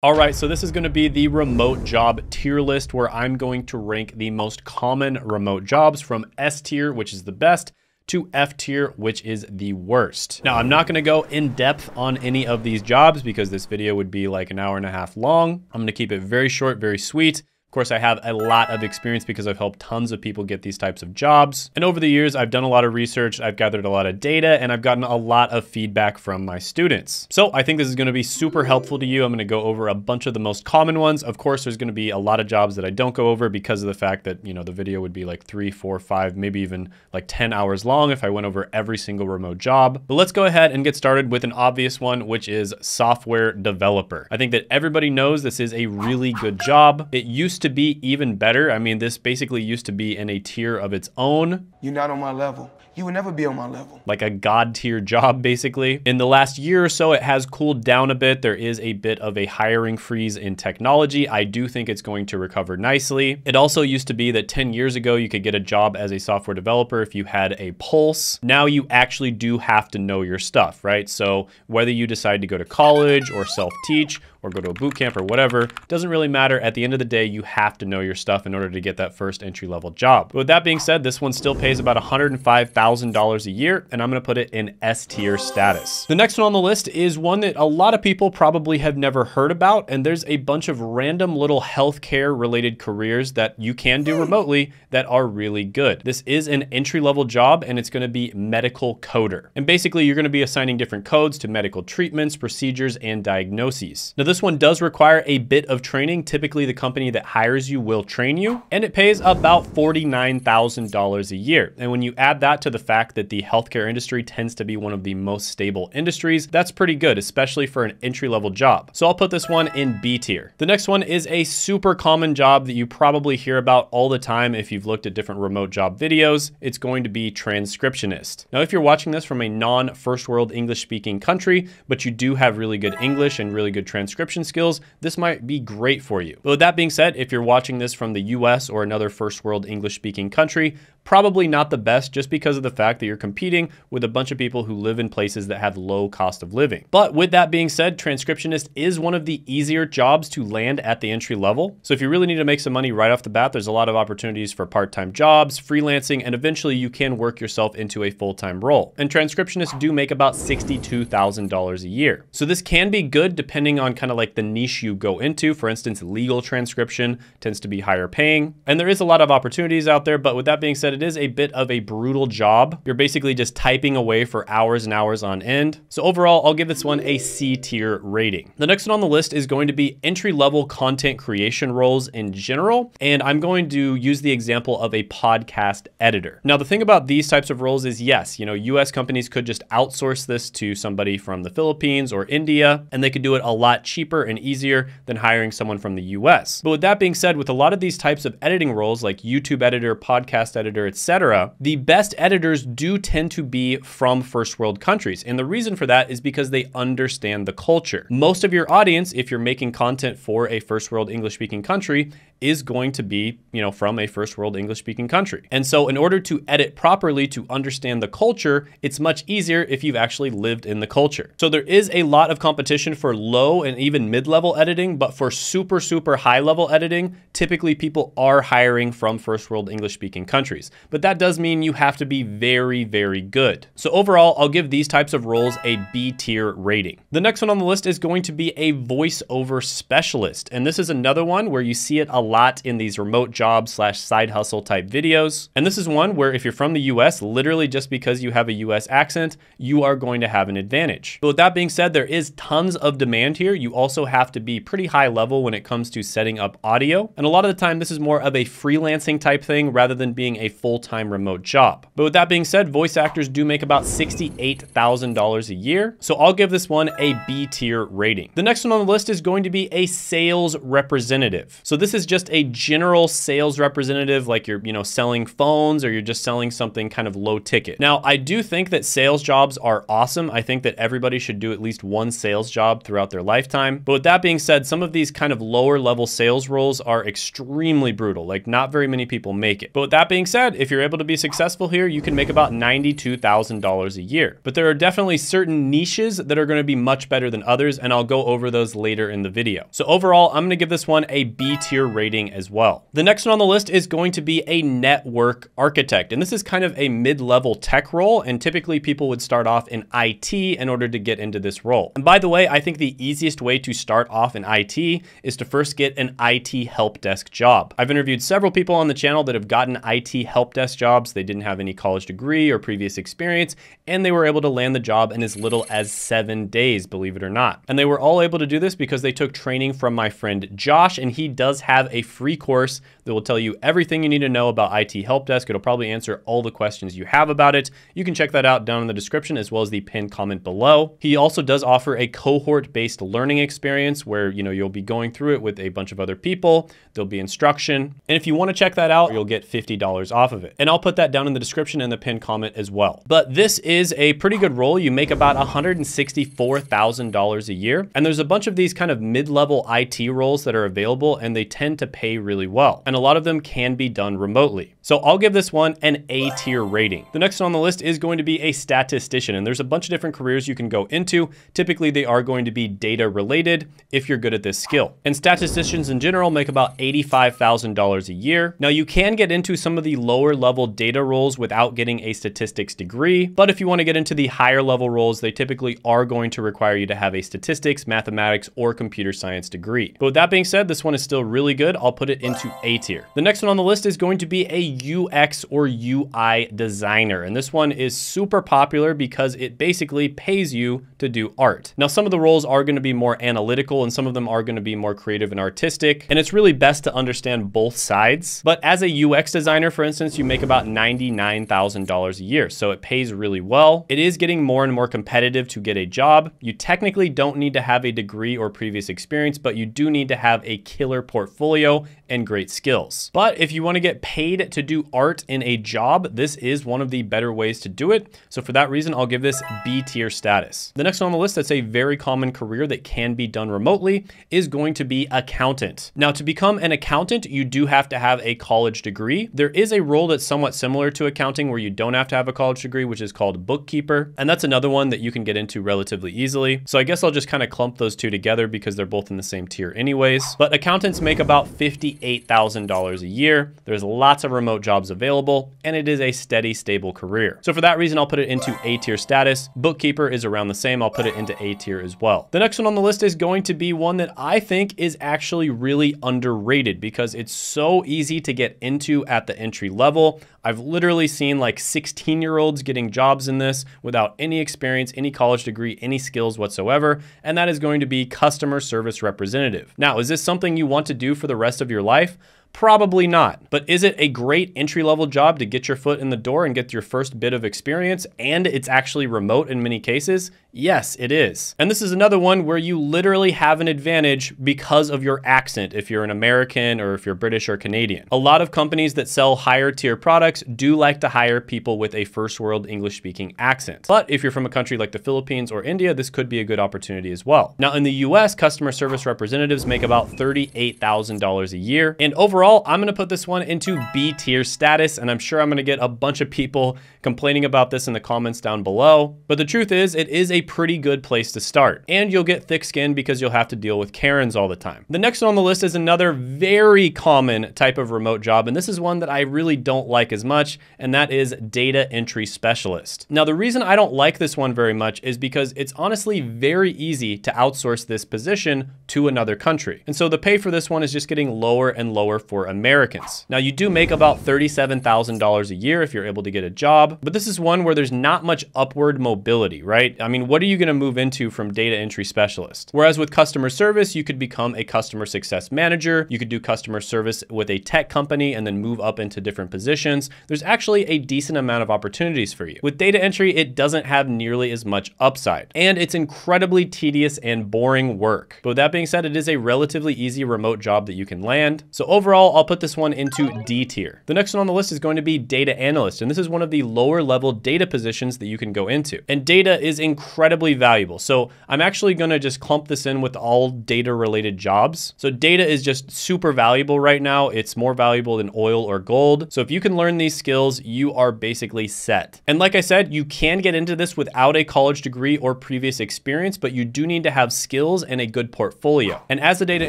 All right, so this is going to be the remote job tier list where I'm going to rank the most common remote jobs from S tier, which is the best, to F tier, which is the worst. Now, I'm not going to go in depth on any of these jobs because this video would be like an hour and a half long. I'm going to keep it very short, very sweet. Of course, I have a lot of experience because I've helped tons of people get these types of jobs. And over the years, I've done a lot of research, I've gathered a lot of data, and I've gotten a lot of feedback from my students. So I think this is going to be super helpful to you. I'm going to go over a bunch of the most common ones. Of course, there's going to be a lot of jobs that I don't go over because of the fact that, you know, the video would be like 3, 4, 5, maybe even like 10 hours long if I went over every single remote job. But let's go ahead and get started with an obvious one, which is software developer. I think that everybody knows this is a really good job. It used to be even better. I mean, this basically used to be in a tier of its own. You're not on my level. You will never be on my level. Like a god tier job, basically. In the last year or so, it has cooled down a bit. There is a bit of a hiring freeze in technology. I do think it's going to recover nicely. It also used to be that 10 years ago, you could get a job as a software developer if you had a pulse. Now you actually do have to know your stuff, right? So whether you decide to go to college or self-teach or go to a boot camp or whatever, doesn't really matter. At the end of the day, you have to know your stuff in order to get that first entry-level job. But with that being said, this one still pays about $105,000 a year, and I'm gonna put it in S tier status. The next one on the list is one that a lot of people probably have never heard about, and there's a bunch of random little healthcare related careers that you can do remotely that are really good. This is an entry-level job, and it's gonna be medical coder. And basically, you're gonna be assigning different codes to medical treatments, procedures, and diagnoses. Now, this one does require a bit of training. Typically, the company that hires you will train you, and it pays about $49,000 a year. And when you add that to the fact that the healthcare industry tends to be one of the most stable industries, that's pretty good, especially for an entry-level job. So I'll put this one in B tier. The next one is a super common job that you probably hear about all the time if you've looked at different remote job videos. It's going to be transcriptionist. Now, if you're watching this from a non-first world English-speaking country, but you do have really good English and really good transcription skills, this might be great for you. But with that being said, if you're watching this from the US or another first world English speaking country, probably not the best just because of the fact that you're competing with a bunch of people who live in places that have low cost of living. But with that being said, transcriptionist is one of the easier jobs to land at the entry level. So if you really need to make some money right off the bat, there's a lot of opportunities for part-time jobs, freelancing, and eventually you can work yourself into a full-time role. And transcriptionists do make about $62,000 a year. So this can be good depending on kind of like the niche you go into. For instance, legal transcription tends to be higher paying. And there is a lot of opportunities out there, but with that being said, it is a bit of a brutal job. You're basically just typing away for hours and hours on end. So overall, I'll give this one a C tier rating. The next one on the list is going to be entry-level content creation roles in general. And I'm going to use the example of a podcast editor. Now, the thing about these types of roles is yes, you know, US companies could just outsource this to somebody from the Philippines or India, and they could do it a lot cheaper and easier than hiring someone from the US. But with that being said, with a lot of these types of editing roles like YouTube editor, podcast editor, etc., the best editors do tend to be from first world countries. And the reason for that is because they understand the culture. Most of your audience, if you're making content for a first world English speaking country, is going to be, you know, from a first world English speaking country. And so in order to edit properly to understand the culture, it's much easier if you've actually lived in the culture. So there is a lot of competition for low and even mid-level editing, but for super, super high level editing, typically people are hiring from first world English speaking countries, but that does mean you have to be very, very good. So overall, I'll give these types of roles a B tier rating. The next one on the list is going to be a voiceover specialist. And this is another one where you see it a lot in these remote job slash side hustle type videos. And this is one where if you're from the US, literally just because you have a US accent, you are going to have an advantage. But with that being said, there is tons of demand here. You also have to be pretty high level when it comes to setting up audio. And a lot of the time, this is more of a freelancing type thing rather than being a full-time remote job. But with that being said, voice actors do make about $68,000 a year. So I'll give this one a B tier rating. The next one on the list is going to be a sales representative. So this is just just a general sales representative, like you're, selling phones or you're just selling something kind of low ticket. Now, I do think that sales jobs are awesome. I think that everybody should do at least one sales job throughout their lifetime. But with that being said, some of these kind of lower level sales roles are extremely brutal. Like, not very many people make it. But with that being said, if you're able to be successful here, you can make about $92,000 a year. But there are definitely certain niches that are going to be much better than others, and I'll go over those later in the video. So overall, I'm going to give this one a B tier rating as well. The next one on the list is going to be a network architect, and this is kind of a mid-level tech role, and typically people would start off in IT in order to get into this role. And by the way, I think the easiest way to start off in IT is to first get an IT help desk job. I've interviewed several people on the channel that have gotten IT help desk jobs. They didn't have any college degree or previous experience, and they were able to land the job in as little as 7 days, believe it or not. And they were all able to do this because they took training from my friend Josh, and he does have a free course that will tell you everything you need to know about IT help desk. It'll probably answer all the questions you have about it. You can check that out down in the description as well as the pinned comment below. He also does offer a cohort-based learning experience where, you'll be going through it with a bunch of other people. There'll be instruction. And if you want to check that out, you'll get $50 off of it. And I'll put that down in the description and the pinned comment as well. But this is a pretty good role. You make about $164,000 a year. And there's a bunch of these kind of mid-level IT roles that are available, and they tend to pay really well. And a lot of them can be done remotely. So I'll give this one an A tier rating. The next one on the list is going to be a statistician. And there's a bunch of different careers you can go into. Typically, they are going to be data related if you're good at this skill. And statisticians in general make about $85,000 a year. Now, you can get into some of the lower level data roles without getting a statistics degree. But if you want to get into the higher level roles, they typically are going to require you to have a statistics, mathematics, or computer science degree. But with that being said, this one is still really good. I'll put it into A tier. The next one on the list is going to be a UX or UI designer. And this one is super popular because it basically pays you to do art. Now, some of the roles are going to be more analytical and some of them are going to be more creative and artistic. And it's really best to understand both sides. But as a UX designer, for instance, you make about $99,000 a year. So it pays really well. It is getting more and more competitive to get a job. You technically don't need to have a degree or previous experience, but you do need to have a killer portfolio and great skills. But if you want to get paid to do art in a job, this is one of the better ways to do it. So for that reason, I'll give this B tier status. The next one on the list that's a very common career that can be done remotely is going to be accountant. Now, to become an accountant, you do have to have a college degree. There is a role that's somewhat similar to accounting where you don't have to have a college degree, which is called bookkeeper. And that's another one that you can get into relatively easily. So I guess I'll just kind of clump those two together because they're both in the same tier anyways. But accountants make about $58,000 a year. There's lots of remote jobs available, and it is a steady, stable career. So for that reason, I'll put it into A tier status. Bookkeeper is around the same. I'll put it into A tier as well. The next one on the list is going to be one that I think is actually really underrated because it's so easy to get into at the entry level. I've literally seen like 16-year-olds getting jobs in this without any experience, any college degree, any skills whatsoever, and that is going to be customer service representative. Now, is this something you want to do for the rest of your life? Probably not. But is it a great entry-level job to get your foot in the door and get your first bit of experience? And it's actually remote in many cases? Yes, it is. And this is another one where you literally have an advantage because of your accent if you're an American or if you're British or Canadian. A lot of companies that sell higher tier products do like to hire people with a first world English speaking accent. But if you're from a country like the Philippines or India, this could be a good opportunity as well. Now, in the US, customer service representatives make about $38,000 a year. And overall, I'm going to put this one into B tier status, and I'm sure I'm going to get a bunch of people complaining about this in the comments down below. But the truth is, it is a pretty good place to start, and you'll get thick skin because you'll have to deal with Karens all the time. The next one on the list is another very common type of remote job, and this is one that I really don't like as much, and that is data entry specialist. Now, the reason I don't like this one very much is because it's honestly very easy to outsource this position to another country. And so the pay for this one is just getting lower and lower for Americans. Now you do make about $37,000 a year if you're able to get a job, but this is one where there's not much upward mobility, right? I mean, what are you gonna move into from data entry specialist? Whereas with customer service, you could become a customer success manager, you could do customer service with a tech company and then move up into different positions. There's actually a decent amount of opportunities for you. With data entry, it doesn't have nearly as much upside, and it's incredibly tedious and boring work. But with that being said, it is a relatively easy remote job that you can land. So overall, I'll put this one into D tier. The next one on the list is going to be data analyst, and this is one of the lower level data positions that you can go into. And data is incredibly valuable. So I'm actually gonna just clump this in with all data related jobs. So data is just super valuable right now. It's more valuable than oil or gold. So if you can learn these skills, you are basically set. And like I said, you can get into this without a college degree or previous experience, but you do need to have skills and a good portfolio. And as a data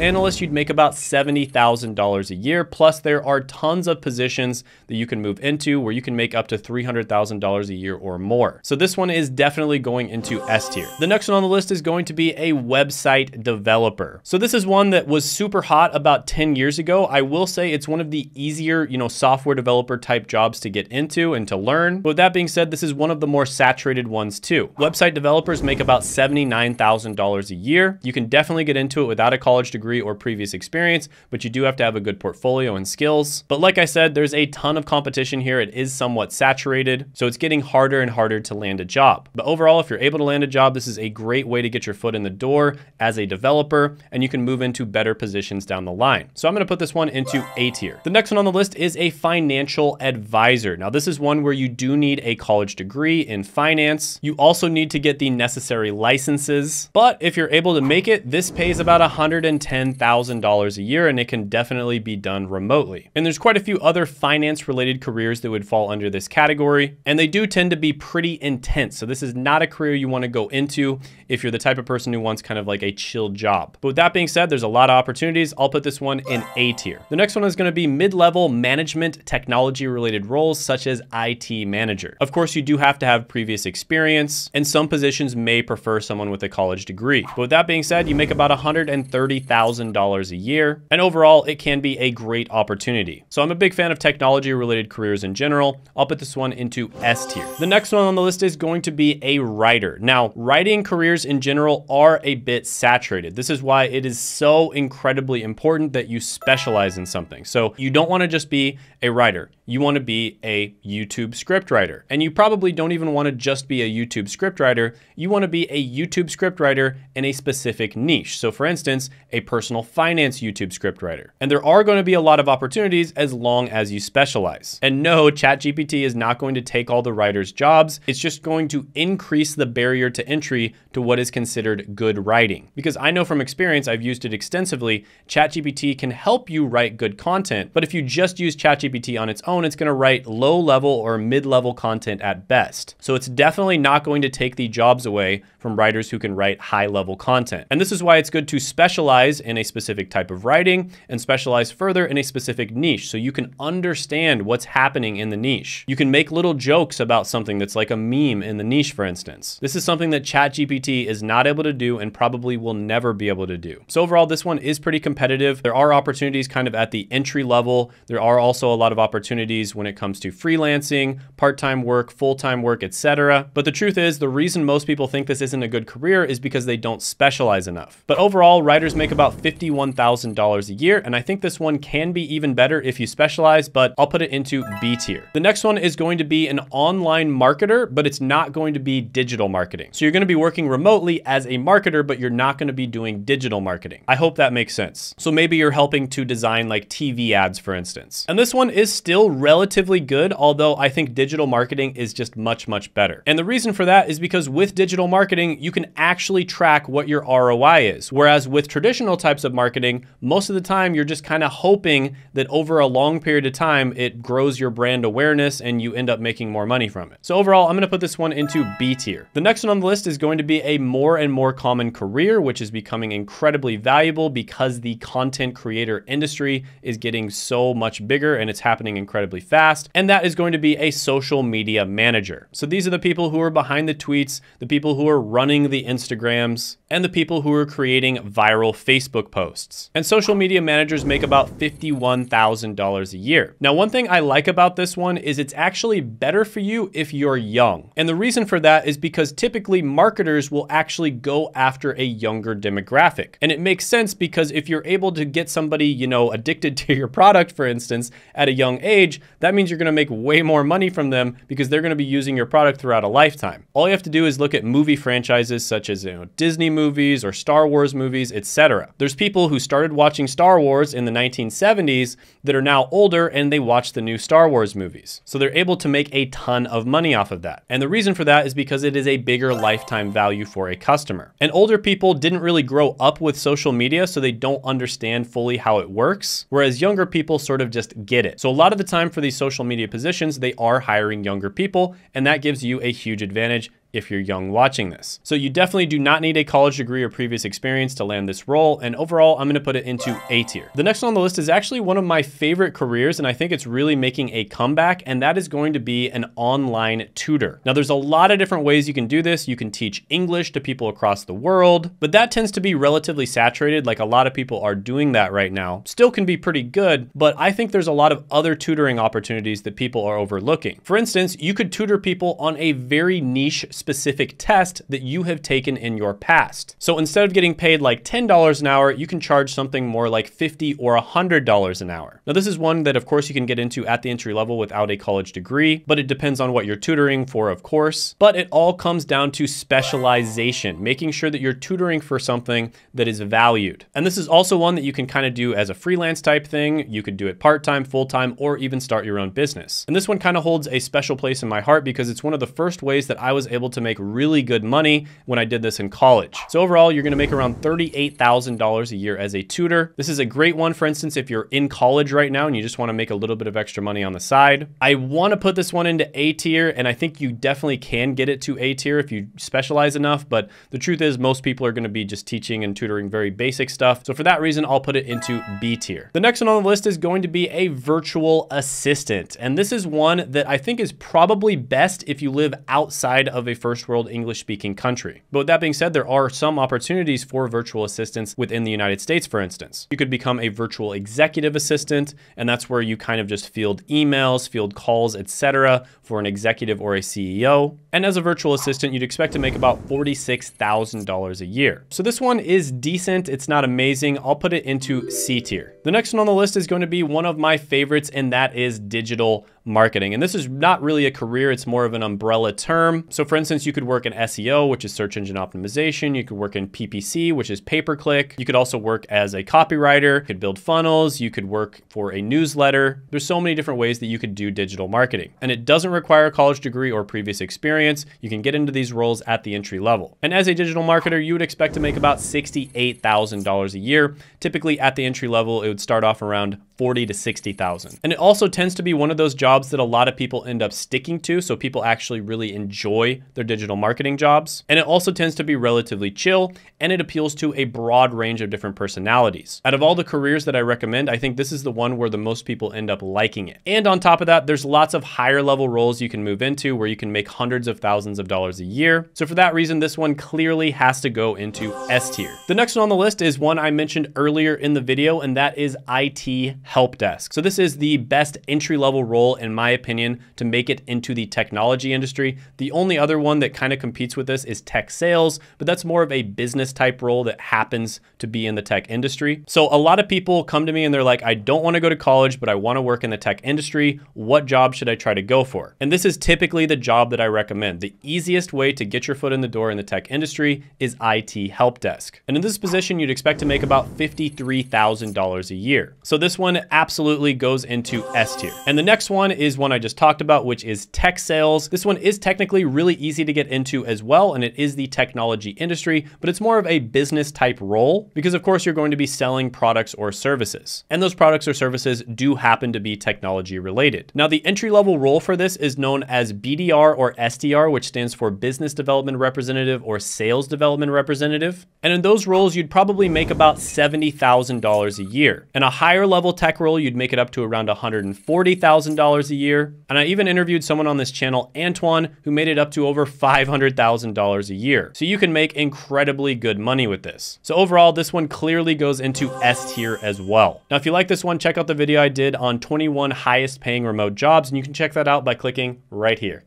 analyst, you'd make about $70,000 a year. Plus there are tons of positions that you can move into where you can make up to $300,000 a year or more. So this one is definitely going into S tier. The next one on the list is going to be a website developer. So this is one that was super hot about 10 years ago. I will say it's one of the easier, software developer type jobs to get into and to learn. But with that being said, this is one of the more saturated ones too. Website developers make about $79,000 a year. You can definitely get into it without a college degree or previous experience, but you do have to have a good portfolio and skills. But like I said, there's a ton of competition here. It is somewhat saturated, so it's getting harder and harder to land a job. But overall, if you're able to land a job, this is a great way to get your foot in the door as a developer, and you can move into better positions down the line. So I'm gonna put this one into A tier. The next one on the list is a financial advisor. Now this is one where you do need a college degree in finance. You also need to get the necessary licenses, but if you're able to make it, this pays about $110,000 a year, and it can definitely be done remotely. And there's quite a few other finance related careers that would fall under this category, and they do tend to be pretty intense. So this is not a career you want to go into if you're the type of person who wants kind of like a chill job. But with that being said, there's a lot of opportunities. I'll put this one in A tier. The next one is going to be mid-level management technology related roles such as IT manager. Of course, you do have to have previous experience, and some positions may prefer someone with a college degree. But with that being said, you make about $130,000 a year, and overall it can be a great opportunity. So I'm a big fan of technology related careers in general. I'll put this one into S tier. The next one on the list is going to be a writer. Now, writing careers in general are a bit saturated. This is why it is so incredibly important that you specialize in something. So you don't want to just be a writer. You want to be a YouTube script writer. And you probably don't even want to just be a YouTube script writer. You want to be a YouTube script writer in a specific niche. So for instance, a personal finance YouTube script writer. And there are going to be a lot of opportunities as long as you specialize. And no, ChatGPT is not going to take all the writers' jobs. It's just going to increase the barrier to entry to what is considered good writing. Because I know from experience, I've used it extensively, ChatGPT can help you write good content. But if you just use ChatGPT on its own, it's going to write low level or mid-level content at best. So it's definitely not going to take the jobs away from writers who can write high level content. And this is why it's good to specialize in a specific type of writing and specialize further in a specific niche. So you can understand what's happening in the niche. You can make little jokes about something that's like a meme in the niche, for instance. This is something that ChatGPT is not able to do and probably will never be able to do. So overall, this one is pretty competitive. There are opportunities kind of at the entry level. There are also a lot of opportunities when it comes to freelancing, part-time work, full-time work, etc. But the truth is, the reason most people think this isn't a good career is because they don't specialize enough. But overall, writers make about $51,000 a year, and I think this one can be even better if you specialize, but I'll put it into B tier. The next one is going to be an online marketer, but it's not going to be digital marketing. So you're going to be working remotely as a marketer, but you're not going to be doing digital marketing. I hope that makes sense. So maybe you're helping to design like TV ads, for instance. And this one is still relatively good, although I think digital marketing is just much, much better. And the reason for that is because with digital marketing, you can actually track what your ROI is. Whereas with traditional types of marketing, most of the time you're just kind of hoping that over a long period of time, it grows your brand awareness and you end up making more money from it. So overall, I'm going to put this one into B tier. The next one on the list is going to be a more and more common career, which is becoming incredibly valuable because the content creator industry is getting so much bigger and it's happening incredibly fast, and that is going to be a social media manager. So these are the people who are behind the tweets, the people who are running the Instagrams, and the people who are creating viral Facebook posts. And social media managers make about about $51,000 a year. Now, one thing I like about this one is it's actually better for you if you're young. And the reason for that is because typically marketers will actually go after a younger demographic. And it makes sense because if you're able to get somebody, you know, addicted to your product, for instance, at a young age, that means you're going to make way more money from them because they're going to be using your product throughout a lifetime. All you have to do is look at movie franchises such as, you know, Disney movies or Star Wars movies, etc. There's people who started watching Star Wars in the 1970s that are now older and they watch the new Star Wars movies. So they're able to make a ton of money off of that. And the reason for that is because it is a bigger lifetime value for a customer. And older people didn't really grow up with social media, so they don't understand fully how it works, whereas younger people sort of just get it. So a lot of the time for these social media positions, they are hiring younger people, and that gives you a huge advantage if you're young watching this. So you definitely do not need a college degree or previous experience to land this role. And overall, I'm gonna put it into A tier. The next one on the list is actually one of my favorite careers, and I think it's really making a comeback, and that is going to be an online tutor. Now there's a lot of different ways you can do this. You can teach English to people across the world, but that tends to be relatively saturated. Like a lot of people are doing that right now. Still can be pretty good, but I think there's a lot of other tutoring opportunities that people are overlooking. For instance, you could tutor people on a very niche specific test that you have taken in your past. So instead of getting paid like $10 an hour, you can charge something more like $50 or $100 an hour. Now this is one that of course you can get into at the entry level without a college degree, but it depends on what you're tutoring for, of course. But it all comes down to specialization, making sure that you're tutoring for something that is valued. And this is also one that you can kind of do as a freelance type thing. You could do it part-time, full-time, or even start your own business. And this one kind of holds a special place in my heart because it's one of the first ways that I was able to make really good money when I did this in college. So overall, you're gonna make around $38,000 a year as a tutor. This is a great one, for instance, if you're in college right now and you just wanna make a little bit of extra money on the side. I wanna put this one into A tier, and I think you definitely can get it to A tier if you specialize enough, but the truth is most people are gonna be just teaching and tutoring very basic stuff. So for that reason, I'll put it into B tier. The next one on the list is going to be a virtual assistant. And this is one that I think is probably best if you live outside of a first world English speaking country. But with that being said, there are some opportunities for virtual assistants within the United States, for instance. You could become a virtual executive assistant, and that's where you kind of just field emails, field calls, etc. for an executive or a CEO. And as a virtual assistant, you'd expect to make about $46,000 a year. So this one is decent. It's not amazing. I'll put it into C tier. The next one on the list is going to be one of my favorites, and that is digital marketing. And this is not really a career. It's more of an umbrella term. So for instance, you could work in SEO, which is search engine optimization. You could work in PPC, which is pay-per-click. You could also work as a copywriter, you could build funnels. You could work for a newsletter. There's so many different ways that you could do digital marketing, and it doesn't require a college degree or previous experience. You can get into these roles at the entry level. And as a digital marketer, you would expect to make about $68,000 a year. Typically at the entry level, it would start off around $40,000 to $60,000. And it also tends to be one of those jobs that a lot of people end up sticking to. So people actually really enjoy their digital marketing jobs. And it also tends to be relatively chill, and it appeals to a broad range of different personalities. Out of all the careers that I recommend, I think this is the one where the most people end up liking it. And on top of that, there's lots of higher level roles you can move into where you can make hundreds of thousands of dollars a year. So for that reason, this one clearly has to go into S tier. The next one on the list is one I mentioned earlier in the video, and that is IT help desk. So this is the best entry-level role, in my opinion, to make it into the technology industry. The only other one that kind of competes with this is tech sales, but that's more of a business type role that happens to be in the tech industry. So a lot of people come to me and they're like, I don't want to go to college, but I want to work in the tech industry. What job should I try to go for? And this is typically the job that I recommend. The easiest way to get your foot in the door in the tech industry is IT help desk. And in this position, you'd expect to make about $53,000 a year. So this one absolutely goes into S tier. And the next one is one I just talked about, which is tech sales. This one is technically really easy to get into as well, and it is the technology industry, but it's more of a business type role because of course you're going to be selling products or services, and those products or services do happen to be technology related. Now the entry level role for this is known as BDR or SDR, which stands for business development representative or sales development representative. And in those roles, you'd probably make about $70,000 a year. And a higher level tech tech role, you'd make it up to around $140,000 a year. And I even interviewed someone on this channel, Antoine, who made it up to over $500,000 a year. So you can make incredibly good money with this. So overall, this one clearly goes into S tier as well. Now, if you like this one, check out the video I did on 21 highest paying remote jobs, and you can check that out by clicking right here.